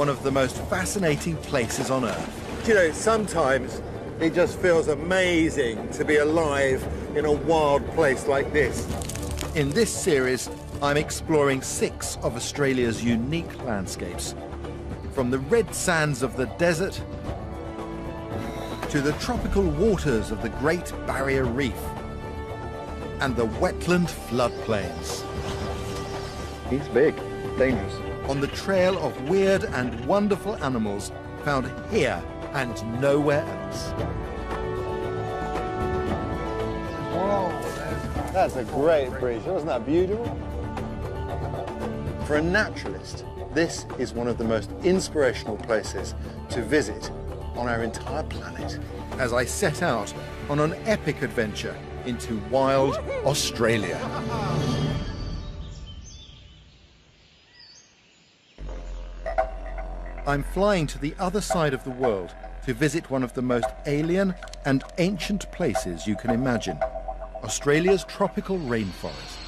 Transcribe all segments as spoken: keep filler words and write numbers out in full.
one of the most fascinating places on Earth. You know, sometimes it just feels amazing to be alive in a wild place like this. In this series, I'm exploring six of Australia's unique landscapes, from the red sands of the desert to the tropical waters of the Great Barrier Reef and the wetland floodplains. He's big, dangerous. On the trail of weird and wonderful animals found here and nowhere else. Whoa, that's a great breeze. Wasn't that beautiful? For a naturalist, this is one of the most inspirational places to visit on our entire planet, as I set out on an epic adventure into wild Australia. I'm flying to the other side of the world to visit one of the most alien and ancient places you can imagine, Australia's tropical rainforest.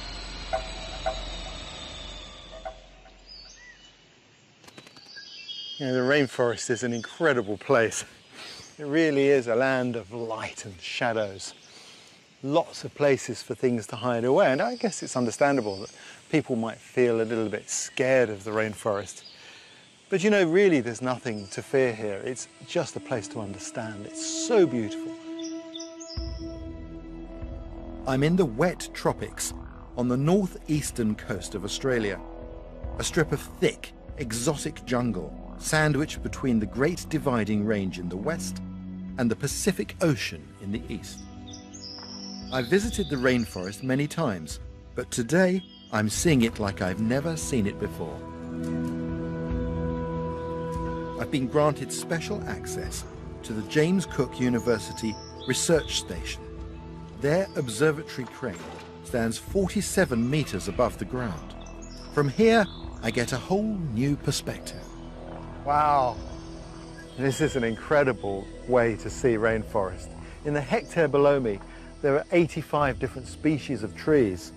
You know, the rainforest is an incredible place. It really is a land of light and shadows. Lots of places for things to hide away, and I guess it's understandable that people might feel a little bit scared of the rainforest. But you know, really there's nothing to fear here. It's just a place to understand. It's so beautiful. I'm in the wet tropics on the northeastern coast of Australia. A strip of thick, exotic jungle sandwiched between the Great Dividing Range in the west and the Pacific Ocean in the east. I visited the rainforest many times, but today I'm seeing it like I've never seen it before. I've been granted special access to the James Cook University Research Station. Their observatory crane stands forty-seven metres above the ground. From here, I get a whole new perspective. Wow, this is an incredible way to see rainforest. In the hectare below me, there are eighty-five different species of trees.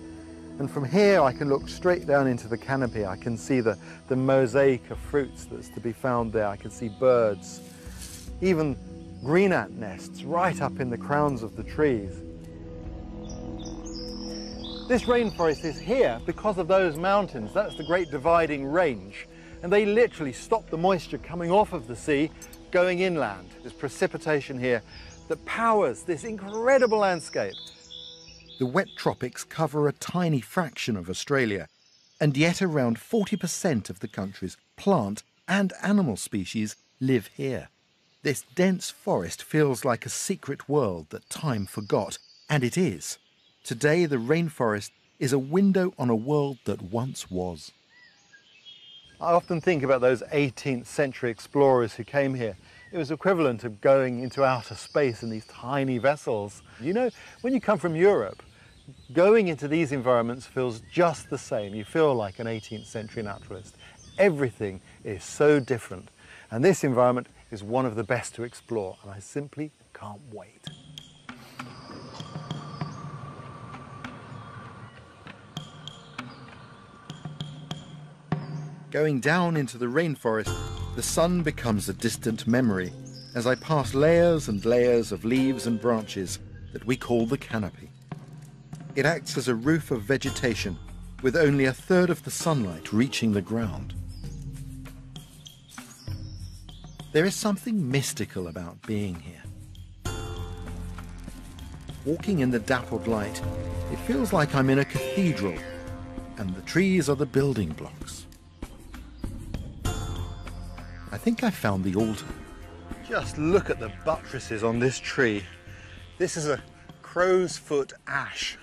And from here, I can look straight down into the canopy. I can see the, the mosaic of fruits that's to be found there. I can see birds, even green ant nests right up in the crowns of the trees. This rainforest is here because of those mountains. That's the Great Dividing Range. And they literally stop the moisture coming off of the sea, going inland. There's precipitation here that powers this incredible landscape. The wet tropics cover a tiny fraction of Australia, and yet around forty percent of the country's plant and animal species live here. This dense forest feels like a secret world that time forgot, and it is. Today, the rainforest is a window on a world that once was. I often think about those eighteenth century explorers who came here. It was equivalent to going into outer space in these tiny vessels. You know, when you come from Europe, going into these environments feels just the same. You feel like an eighteenth century naturalist. Everything is so different. And this environment is one of the best to explore, and I simply can't wait. Going down into the rainforest, the sun becomes a distant memory as I pass layers and layers of leaves and branches that we call the canopy. It acts as a roof of vegetation, with only a third of the sunlight reaching the ground. There is something mystical about being here. Walking in the dappled light, it feels like I'm in a cathedral, and the trees are the building blocks. I think I found the altar. Just look at the buttresses on this tree. This is a crow's foot ash,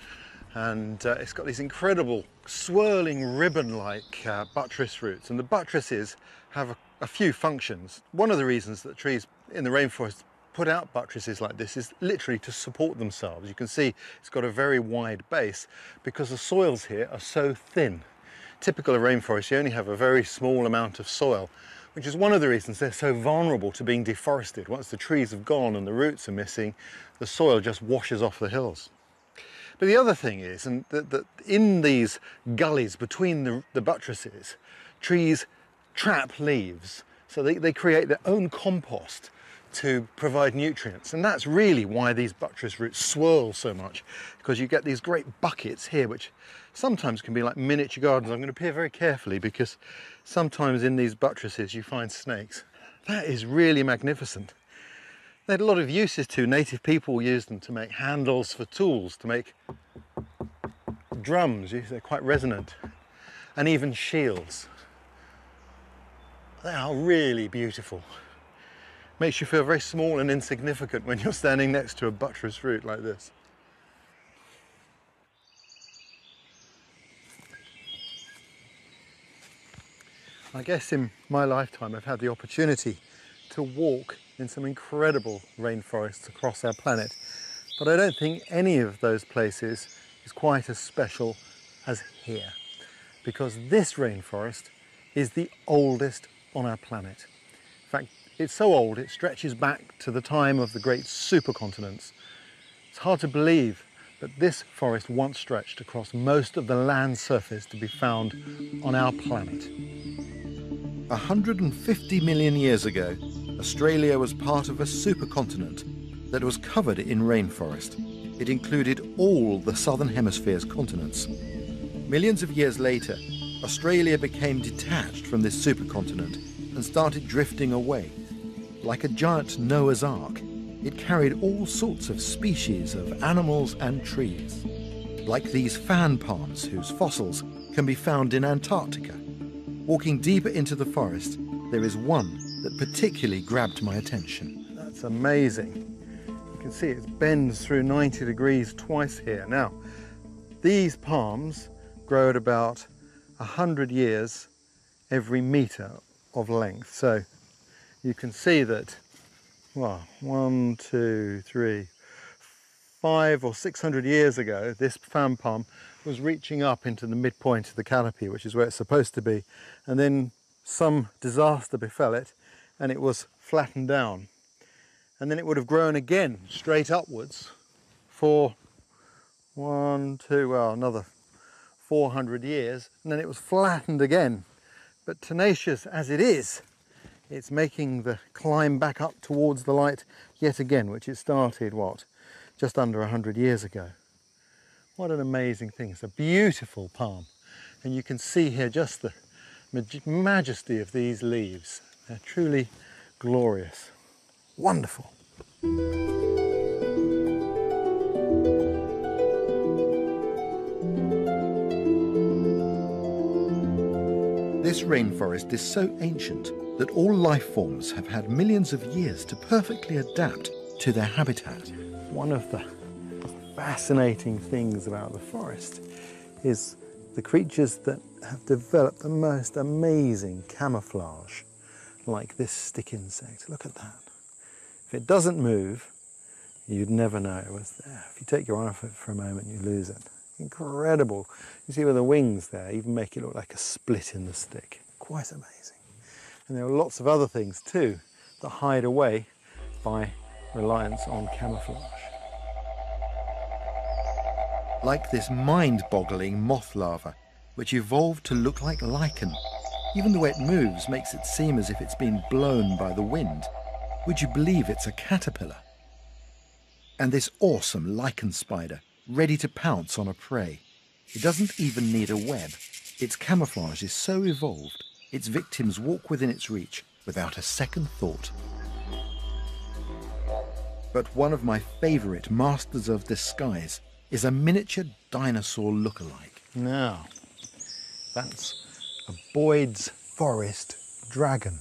and uh, it's got these incredible swirling ribbon-like uh, buttress roots, and the buttresses have a, a few functions. One of the reasons that trees in the rainforest put out buttresses like this is literally to support themselves. You can see it's got a very wide base because the soils here are so thin. Typical of rainforest, you only have a very small amount of soil, which is one of the reasons they're so vulnerable to being deforested. Once the trees have gone and the roots are missing, the soil just washes off the hills. But the other thing is, and that, that in these gullies between the, the buttresses, trees trap leaves. So they, they create their own compost to provide nutrients. And that's really why these buttress roots swirl so much, because you get these great buckets here, which sometimes can be like miniature gardens. I'm going to peer very carefully because sometimes in these buttresses you find snakes. That is really magnificent. They had a lot of uses too. Native people used them to make handles for tools, to make drums. They're quite resonant. And even shields. They are really beautiful. Makes you feel very small and insignificant when you're standing next to a buttress root like this. I guess in my lifetime I've had the opportunity to walk in some incredible rainforests across our planet, but I don't think any of those places is quite as special as here, because this rainforest is the oldest on our planet. In fact, it's so old, it stretches back to the time of the great supercontinents. It's hard to believe that this forest once stretched across most of the land surface to be found on our planet. one hundred fifty million years ago, Australia was part of a supercontinent that was covered in rainforest. It included all the southern hemisphere's continents. Millions of years later, Australia became detached from this supercontinent and started drifting away. Like a giant Noah's Ark, it carried all sorts of species of animals and trees, like these fan palms whose fossils can be found in Antarctica. Walking deeper into the forest, there is one that particularly grabbed my attention. That's amazing. You can see it bends through ninety degrees twice here. Now, these palms grow at about one hundred years every metre of length. So you can see that, well, one, two, three, five or six hundred years ago, this fan palm was reaching up into the midpoint of the canopy, which is where it's supposed to be. And then some disaster befell it and it was flattened down. And then it would have grown again straight upwards for one, two, well, another four hundred years, and then it was flattened again. But tenacious as it is, it's making the climb back up towards the light yet again, which it started, what, just under one hundred years ago. What an amazing thing. It's a beautiful palm. And you can see here just the majesty of these leaves. They're truly glorious. Wonderful. This rainforest is so ancient that all life forms have had millions of years to perfectly adapt to their habitat. One of the fascinating things about the forest is the creatures that have developed the most amazing camouflage, like this stick insect. Look at that. If it doesn't move, you'd never know it was there. If you take your eye off it for a moment, you lose it. Incredible. You see where the wings there even make it look like a split in the stick. Quite amazing. And there are lots of other things too that hide away by reliance on camouflage. Like this mind-boggling moth larva, which evolved to look like lichen. Even the way it moves makes it seem as if it's been blown by the wind. Would you believe it's a caterpillar? And this awesome lichen spider, ready to pounce on a prey. It doesn't even need a web. Its camouflage is so evolved, its victims walk within its reach without a second thought. But one of my favourite masters of disguise is a miniature dinosaur lookalike. Now, that's a Boyd's forest dragon,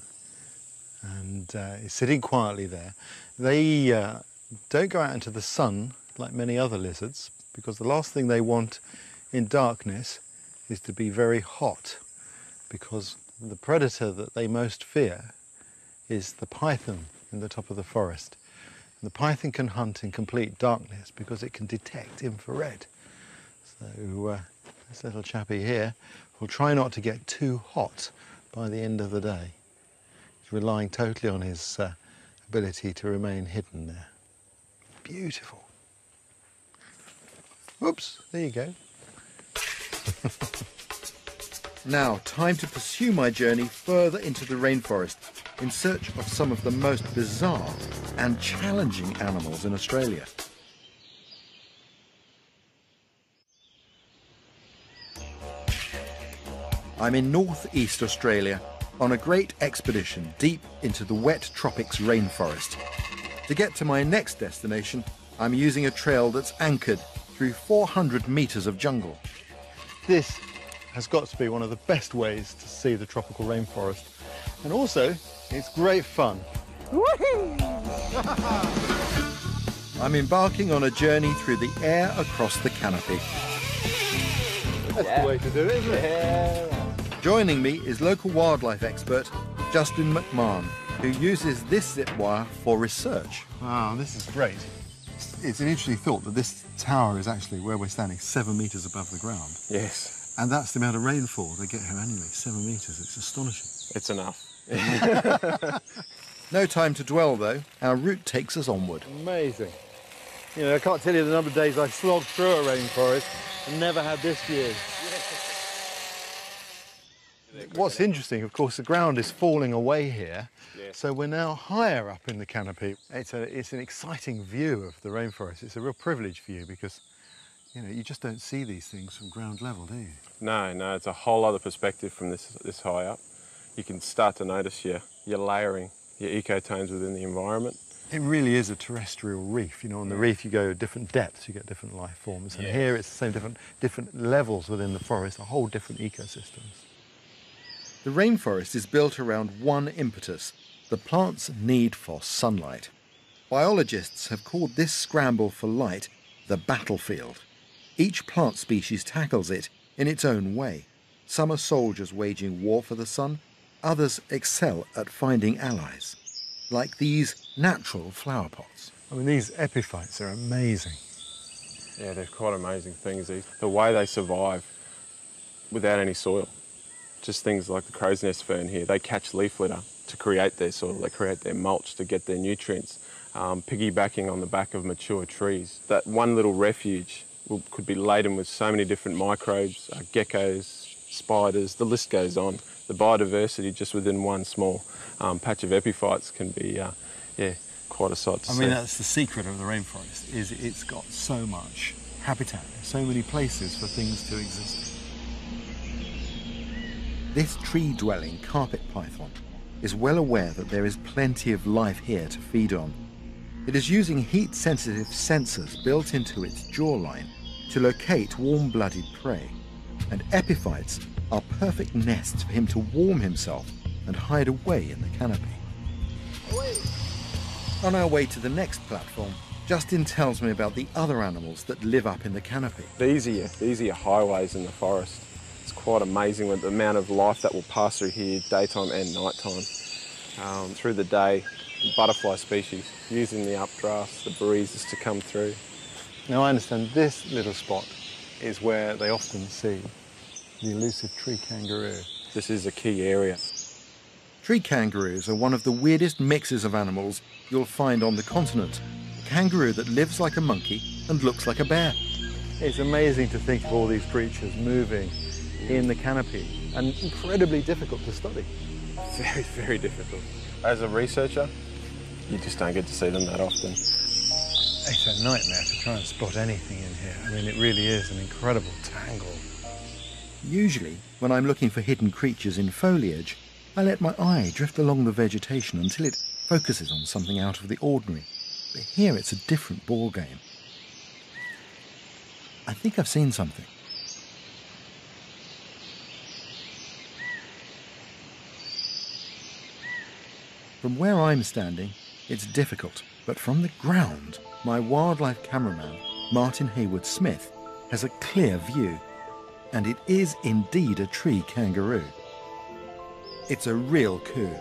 and uh, it's sitting quietly there. They uh, don't go out into the sun like many other lizards, because the last thing they want in darkness is to be very hot, because the predator that they most fear is the python in the top of the forest. And the python can hunt in complete darkness because it can detect infrared. So uh, this little chappy here will try not to get too hot by the end of the day. He's relying totally on his uh, ability to remain hidden there. Beautiful. Oops, there you go. Now, time to pursue my journey further into the rainforest in search of some of the most bizarre and challenging animals in Australia. I'm in northeast Australia on a great expedition deep into the wet tropics rainforest. To get to my next destination, I'm using a trail that's anchored through four hundred metres of jungle. This has got to be one of the best ways to see the tropical rainforest. And also, it's great fun. Woohoo! I'm embarking on a journey through the air across the canopy. That's yeah. the way to do it, isn't it? Yeah. Joining me is local wildlife expert Justin McMahon, who uses this zip wire for research. Wow, this is great. It's an interesting thought that this tower is actually, where we're standing, seven metres above the ground. Yes. And that's the amount of rainfall they get here annually, seven metres. It's astonishing. It's enough. No time to dwell, though. Our route takes us onward. Amazing. You know, I can't tell you the number of days I slogged through a rainforest and never had this view. What's interesting, of course, the ground is falling away here, yeah. so we're now higher up in the canopy. It's, a, it's an exciting view of the rainforest. It's a real privileged view because, you know, you just don't see these things from ground level, do you? No, no, it's a whole other perspective from this, this high up. You can start to notice your, your layering, your ecotones within the environment. It really is a terrestrial reef. You know, on the reef you go different depths, you get different life forms, and yeah. here it's the same, different, different levels within the forest, a whole different ecosystems. The rainforest is built around one impetus, the plant's need for sunlight. Biologists have called this scramble for light the battlefield. Each plant species tackles it in its own way. Some are soldiers waging war for the sun, others excel at finding allies, like these natural flower pots. I mean, these epiphytes are amazing. Yeah, they're quite amazing things. The way they survive without any soil. Just things like the crow's nest fern here, they catch leaf litter to create their soil, they create their mulch to get their nutrients, um, piggybacking on the back of mature trees. That one little refuge will, could be laden with so many different microbes, uh, geckos, spiders, the list goes on. The biodiversity just within one small um, patch of epiphytes can be uh, yeah, quite a sight to see. I mean, that's the secret of the rainforest, is it's got so much habitat, so many places for things to exist. This tree-dwelling carpet python is well aware that there is plenty of life here to feed on. It is using heat-sensitive sensors built into its jawline to locate warm-blooded prey, and epiphytes are perfect nests for him to warm himself and hide away in the canopy. Away. On our way to the next platform, Justin tells me about the other animals that live up in the canopy. These are your, these are your highways in the forest. It's quite amazing with the amount of life that will pass through here, daytime and nighttime. Um, through the day, butterfly species, using the updrafts, the breezes to come through. Now I understand this little spot is where they often see the elusive tree kangaroo. This is a key area. Tree kangaroos are one of the weirdest mixes of animals you'll find on the continent. A kangaroo that lives like a monkey and looks like a bear. It's amazing to think of all these creatures moving in the canopy, and incredibly difficult to study. Very, very difficult. As a researcher, you just don't get to see them that often. It's a nightmare to try and spot anything in here. I mean, it really is an incredible tangle. Usually, when I'm looking for hidden creatures in foliage, I let my eye drift along the vegetation until it focuses on something out of the ordinary. But here it's a different ball game. I think I've seen something. From where I'm standing, it's difficult, but from the ground, my wildlife cameraman, Martin Hayward-Smith, has a clear view, and it is indeed a tree kangaroo. It's a real coup.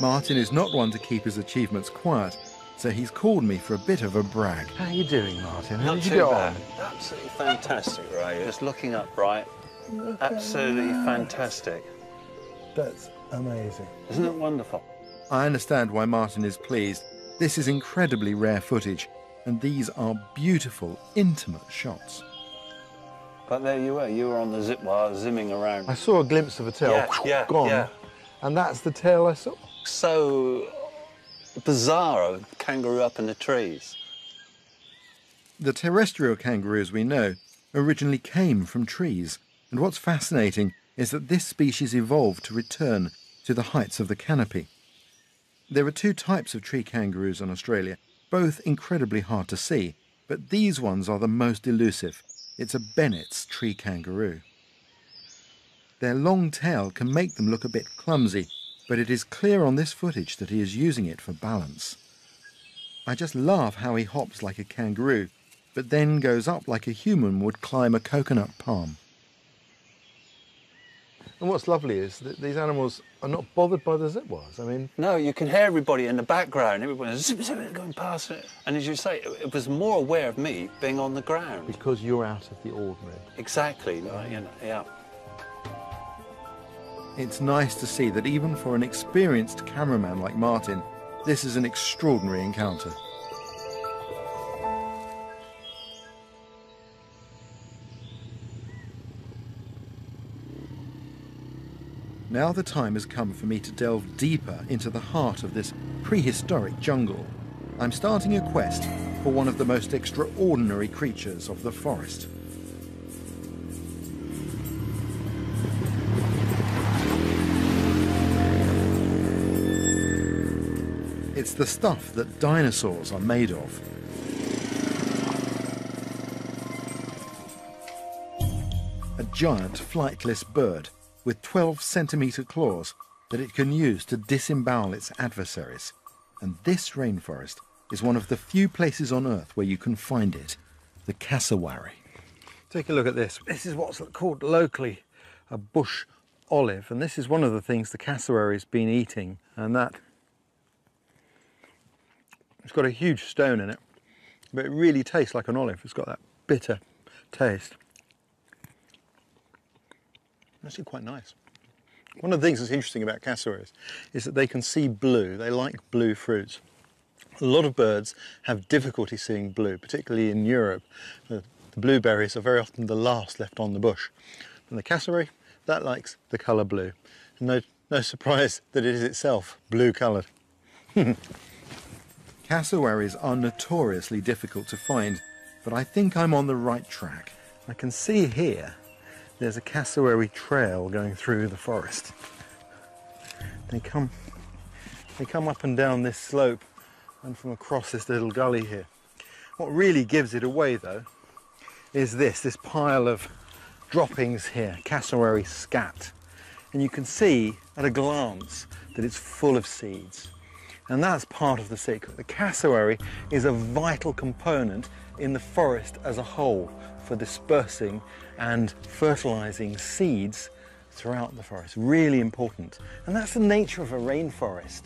Martin is not one to keep his achievements quiet, so he's called me for a bit of a brag. How are you doing, Martin? How did you get on? Absolutely fantastic, Ray. Just looking upright. Absolutely fantastic. That's amazing. Isn't it wonderful? I understand why Martin is pleased. This is incredibly rare footage, and these are beautiful, intimate shots. But there you were, you were on the zip wire, zimming around. I saw a glimpse of a tail, yeah, yeah, gone, yeah. And that's the tail I saw. So bizarre, a kangaroo up in the trees. The terrestrial kangaroo, as we know, originally came from trees. And what's fascinating is that this species evolved to return to the heights of the canopy. There are two types of tree kangaroos in Australia, both incredibly hard to see, but these ones are the most elusive. It's a Bennett's tree kangaroo. Their long tail can make them look a bit clumsy, but it is clear on this footage that he is using it for balance. I just love how he hops like a kangaroo, but then goes up like a human would climb a coconut palm. And what's lovely is that these animals are not bothered by the zip wires. I mean... No, you can hear everybody in the background, everybody's zip, zip, going past it. And as you say, it was more aware of me being on the ground. Because you're out of the ordinary. Exactly, right, you know, yeah. It's nice to see that even for an experienced cameraman like Martin, this is an extraordinary encounter. Now the time has come for me to delve deeper into the heart of this prehistoric jungle. I'm starting a quest for one of the most extraordinary creatures of the forest. It's the stuff that dinosaurs are made of. A giant flightless bird with twelve centimetre claws that it can use to disembowel its adversaries. And this rainforest is one of the few places on Earth where you can find it, the cassowary. Take a look at this. This is what's called locally a bush olive, and this is one of the things the cassowary's been eating, and that... It's got a huge stone in it, but it really tastes like an olive. It's got that bitter taste. Actually quite nice. One of the things that's interesting about cassowaries is that they can see blue. They like blue fruits. A lot of birds have difficulty seeing blue, particularly in Europe. The blueberries are very often the last left on the bush. And the cassowary, that likes the colour blue. And no, no surprise that it is itself blue-coloured. Cassowaries are notoriously difficult to find, but I think I'm on the right track. I can see here there's a cassowary trail going through the forest. They come, they come up and down this slope and from across this little gully here. What really gives it away though is this, this pile of droppings here, cassowary scat. And you can see at a glance that it's full of seeds. And that's part of the secret. The cassowary is a vital component in the forest as a whole for dispersing and fertilising seeds throughout the forest. Really important. And that's the nature of a rainforest.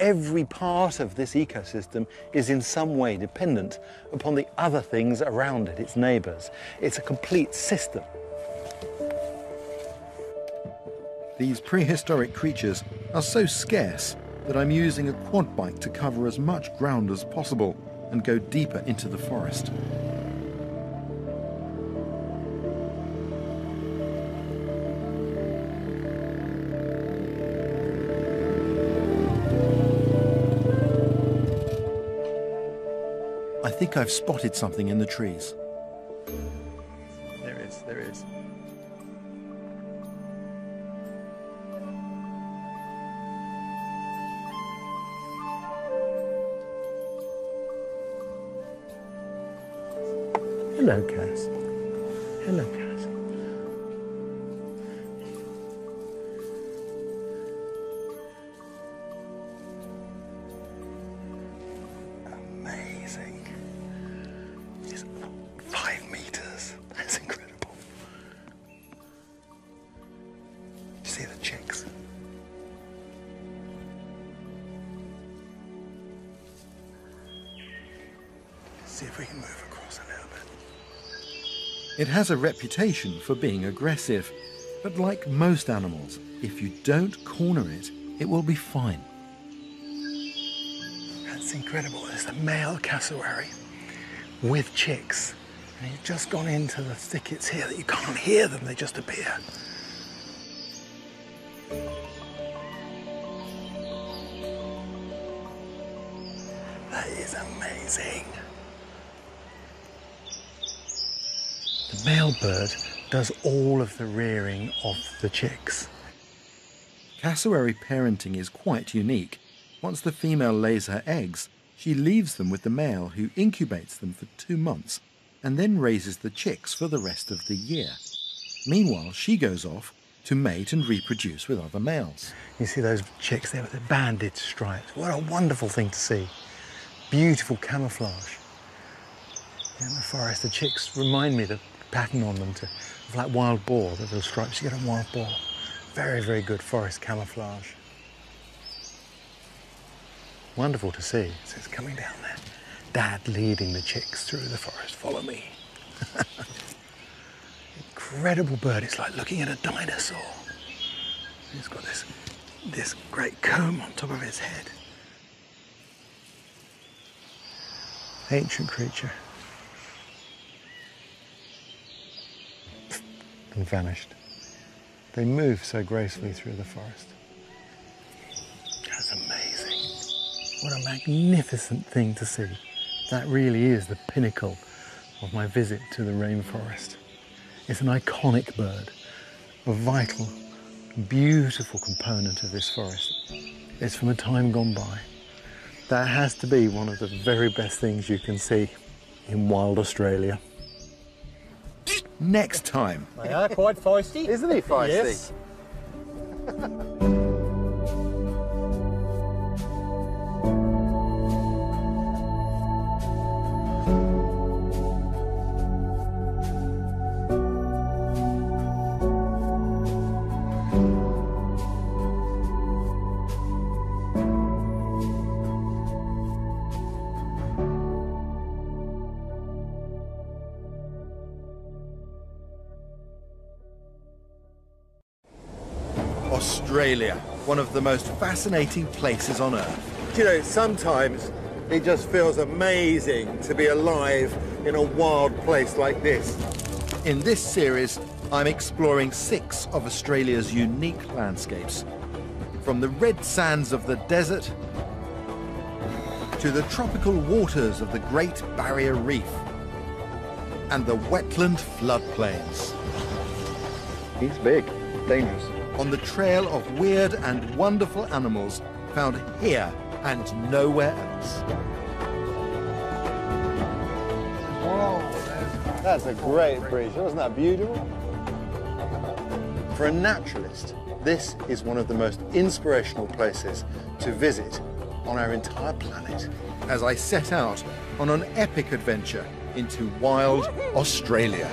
Every part of this ecosystem is in some way dependent upon the other things around it, its neighbours. It's a complete system. These prehistoric creatures are so scarce that I'm using a quad bike to cover as much ground as possible and go deeper into the forest. I think I've spotted something in the trees. There is, there is. Hello, Cass. Hello, Cass. It has a reputation for being aggressive, but like most animals, if you don't corner it, it will be fine. That's incredible. It's the male cassowary with chicks. And you've just gone into the thickets here that you can't hear them, they just appear. That is amazing. The male bird does all of the rearing of the chicks. Cassowary parenting is quite unique. Once the female lays her eggs, she leaves them with the male, who incubates them for two months and then raises the chicks for the rest of the year. Meanwhile, she goes off to mate and reproduce with other males. You see those chicks there with the banded stripes. What a wonderful thing to see. Beautiful camouflage. In the forest, the chicks remind me of the pattern on them to, of like wild boar, the little stripes you get on wild boar. Very, very good forest camouflage. Wonderful to see. So it's coming down there. Dad leading the chicks through the forest. Follow me. Incredible bird. It's like looking at a dinosaur. It's got this, this great comb on top of its head. Ancient creature. And vanished. They move so gracefully through the forest. That's amazing. What a magnificent thing to see. That really is the pinnacle of my visit to the rainforest. It's an iconic bird, a vital, beautiful component of this forest. It's from a time gone by. That has to be one of the very best things you can see in wild Australia. Next time. They are quite feisty. Isn't he feisty? Yes. Australia, one of the most fascinating places on Earth. You know, sometimes it just feels amazing to be alive in a wild place like this. In this series, I'm exploring six of Australia's unique landscapes, from the red sands of the desert to the tropical waters of the Great Barrier Reef and the wetland floodplains. He's big, dangerous. On the trail of weird and wonderful animals found here and nowhere else. Whoa, that's a great breeze. Wasn't that beautiful? For a naturalist, this is one of the most inspirational places to visit on our entire planet, as I set out on an epic adventure into wild Australia.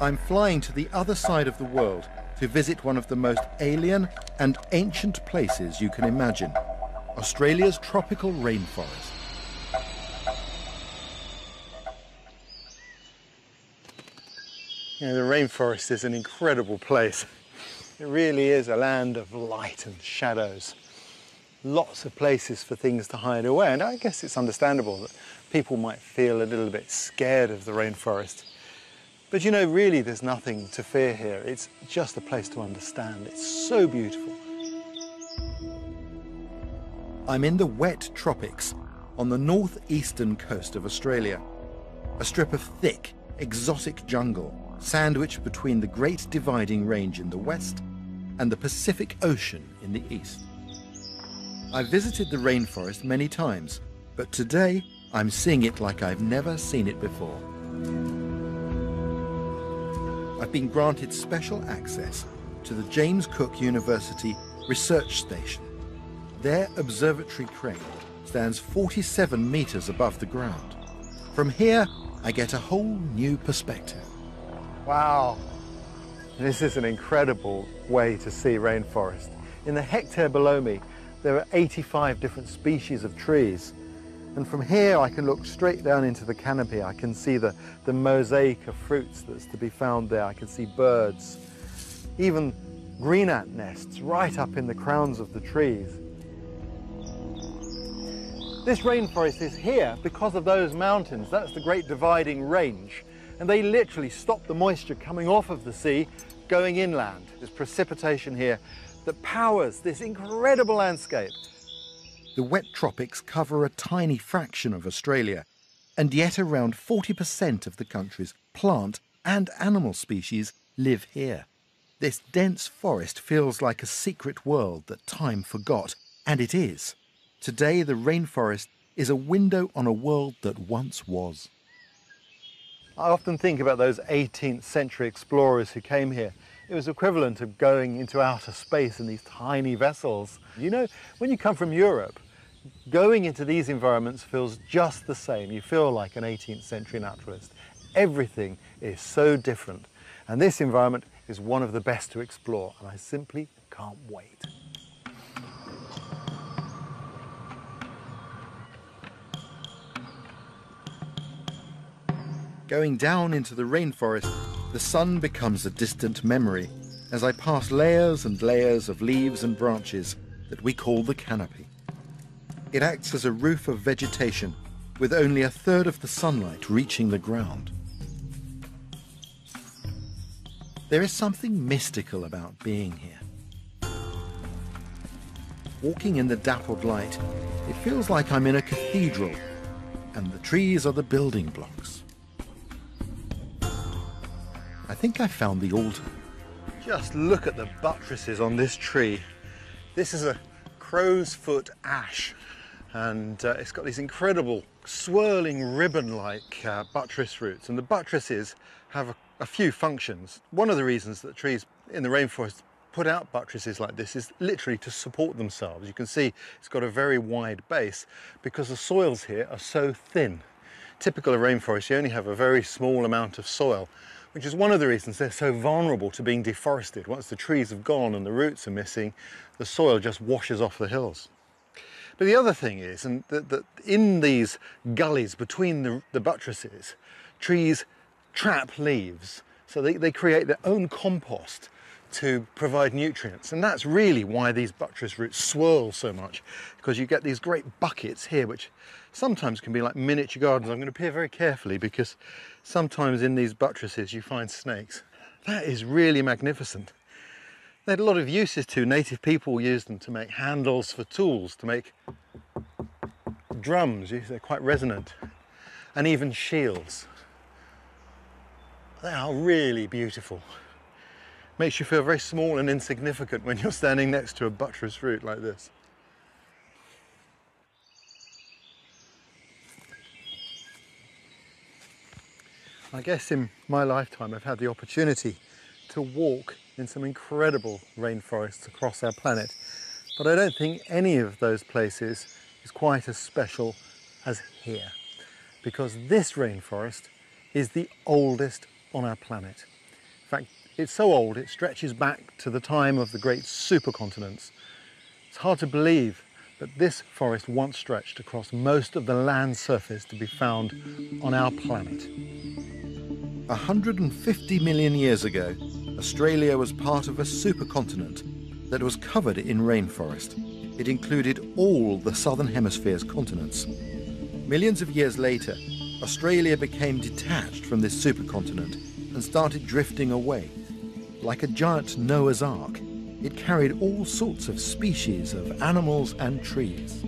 I'm flying to the other side of the world to visit one of the most alien and ancient places you can imagine, Australia's tropical rainforest. You know, the rainforest is an incredible place. It really is a land of light and shadows. Lots of places for things to hide away, and I guess it's understandable that people might feel a little bit scared of the rainforest. But you know, really, there's nothing to fear here. It's just a place to understand. It's so beautiful. I'm in the wet tropics on the northeastern coast of Australia. A strip of thick, exotic jungle sandwiched between the Great Dividing Range in the west and the Pacific Ocean in the east. I visited the rainforest many times, but today I'm seeing it like I've never seen it before. I've been granted special access to the James Cook University Research Station. Their observatory crane stands forty-seven metres above the ground. From here, I get a whole new perspective. Wow, this is an incredible way to see rainforest. In the hectare below me, there are eighty-five different species of trees. And from here, I can look straight down into the canopy. I can see the, the mosaic of fruits that's to be found there. I can see birds, even green ant nests right up in the crowns of the trees. This rainforest is here because of those mountains. That's the Great Dividing Range. And they literally stop the moisture coming off of the sea, going inland. There's precipitation here that powers this incredible landscape. The wet tropics cover a tiny fraction of Australia, and yet around forty percent of the country's plant and animal species live here. This dense forest feels like a secret world that time forgot, and it is. Today, the rainforest is a window on a world that once was. I often think about those eighteenth century explorers who came here. It was equivalent to going into outer space in these tiny vessels. You know, when you come from Europe, going into these environments feels just the same. You feel like an eighteenth century naturalist. Everything is so different. And this environment is one of the best to explore, and I simply can't wait. Going down into the rainforest, the sun becomes a distant memory as I pass layers and layers of leaves and branches that we call the canopy. It acts as a roof of vegetation, with only a third of the sunlight reaching the ground. There is something mystical about being here. Walking in the dappled light, it feels like I'm in a cathedral, and the trees are the building blocks. I think I found the altar. Just look at the buttresses on this tree. This is a crow's foot ash, and uh, it's got these incredible swirling ribbon-like uh, buttress roots. And the buttresses have a, a few functions. One of the reasons that trees in the rainforest put out buttresses like this is literally to support themselves. You can see it's got a very wide base because the soils here are so thin. Typical of rainforest, you only have a very small amount of soil, which is one of the reasons they're so vulnerable to being deforested. Once the trees have gone and the roots are missing, the soil just washes off the hills. But the other thing is, and that, that in these gullies between the, the buttresses, trees trap leaves. So they, they create their own compost to provide nutrients. And that's really why these buttress roots swirl so much, because you get these great buckets here, which sometimes can be like miniature gardens. I'm going to peer very carefully because sometimes in these buttresses you find snakes. That is really magnificent. They had a lot of uses too. Native people used them to make handles for tools, to make drums. They're quite resonant. And even shields. They are really beautiful. Makes you feel very small and insignificant when you're standing next to a buttress root like this. I guess in my lifetime I've had the opportunity to walk in some incredible rainforests across our planet, but I don't think any of those places is quite as special as here, because this rainforest is the oldest on our planet. In fact, it's so old it stretches back to the time of the great supercontinents. It's hard to believe that this forest once stretched across most of the land surface to be found on our planet. one hundred fifty million years ago, Australia was part of a supercontinent that was covered in rainforest. It included all the southern hemisphere's continents. Millions of years later, Australia became detached from this supercontinent and started drifting away. Like a giant Noah's Ark, it carried all sorts of species of animals and trees.